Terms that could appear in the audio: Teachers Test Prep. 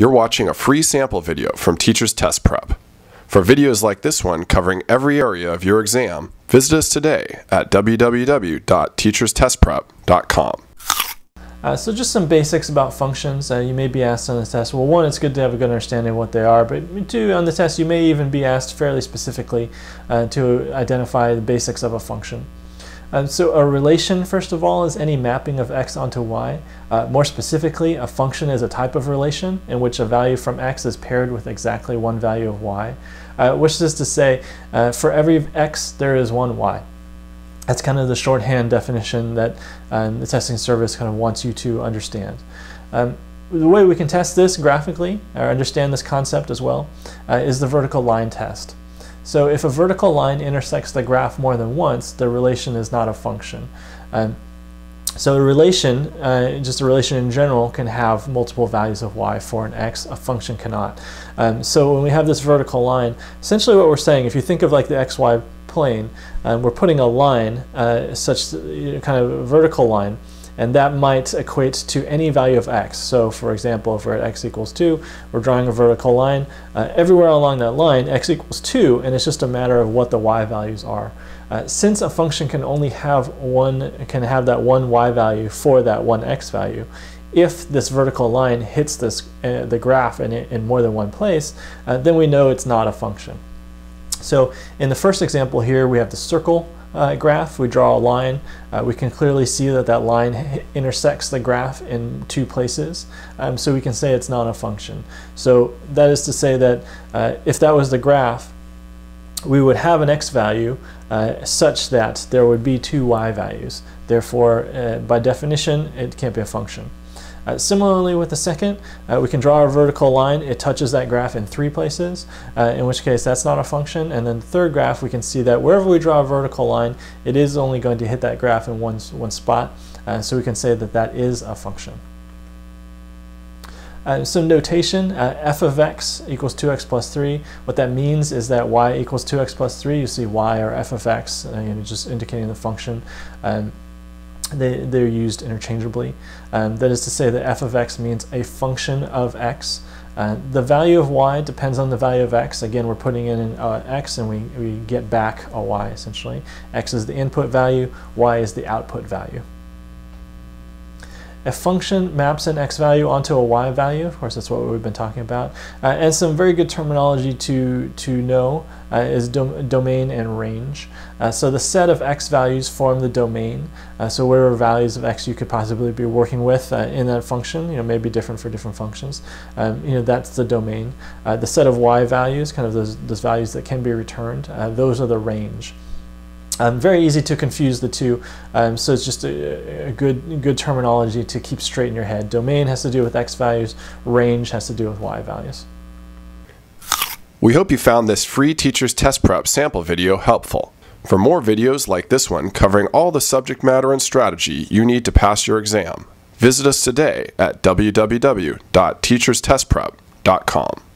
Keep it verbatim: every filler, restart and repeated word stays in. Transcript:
You're watching a free sample video from Teachers Test Prep. For videos like this one covering every area of your exam, visit us today at w w w dot teachers test prep dot com. Uh, so just some basics about functions. Uh, you may be asked on the test. Well, one, it's good to have a good understanding of what they are, but two, on the test you may even be asked fairly specifically uh, to identify the basics of a function. Um, so a relation, first of all, is any mapping of x onto y. Uh, more specifically, a function is a type of relation in which a value from x is paired with exactly one value of y, uh, which is to say uh, for every x there is one y. That's kind of the shorthand definition that um, the testing service kind of wants you to understand. Um, the way we can test this graphically, or understand this concept as well, uh, is the vertical line test. So if a vertical line intersects the graph more than once, the relation is not a function. Um, so a relation, uh, just a relation in general, can have multiple values of y for an x. A function cannot. Um, so when we have this vertical line, essentially what we're saying, if you think of like the xy plane, um, we're putting a line, uh, such you know, kind of a vertical line, and that might equate to any value of x. So for example, if we're at x equals two, we're drawing a vertical line. Uh, everywhere along that line, x equals two, and it's just a matter of what the y values are. Uh, since a function can only have one, can have that one y value for that one x value, if this vertical line hits this, uh, the graph in, in more than one place, uh, then we know it's not a function. So in the first example here, we have the circle Uh, graph. We draw a line. Uh, we can clearly see that that line intersects the graph in two places, um, so we can say it's not a function. So that is to say that uh, if that was the graph, we would have an x value uh, such that there would be two y values. Therefore, uh, by definition, it can't be a function. Uh, similarly with the second, uh, we can draw a vertical line. It touches that graph in three places, uh, in which case that's not a function. And then the third graph, we can see that wherever we draw a vertical line, it is only going to hit that graph in one, one spot. Uh, so we can say that that is a function. Uh, some notation, uh, f of x equals two x plus three. What that means is that y equals two x plus three. You see y or f of x, uh, you know, just indicating the function. Um, They, they're used interchangeably. Um, that is to say that f of x means a function of x. Uh, the value of y depends on the value of x. Again, we're putting in an uh, x and we, we get back a y essentially. X is the input value, y is the output value. A function maps an x value onto a y value. Of course, that's what we've been talking about. Uh, and some very good terminology to, to know uh, is dom domain and range. Uh, so the set of x values form the domain. Uh, so whatever values of x you could possibly be working with uh, in that function, you know, may be different for different functions. Um, you know, that's the domain. Uh, the set of y values, kind of those, those values that can be returned, uh, those are the range. Um, very easy to confuse the two, um, so it's just a, a good good terminology to keep straight in your head. Domain has to do with x values, range has to do with y values. We hope you found this free Teachers Test Prep sample video helpful. For more videos like this one covering all the subject matter and strategy you need to pass your exam, visit us today at w w w dot teachers test prep dot com.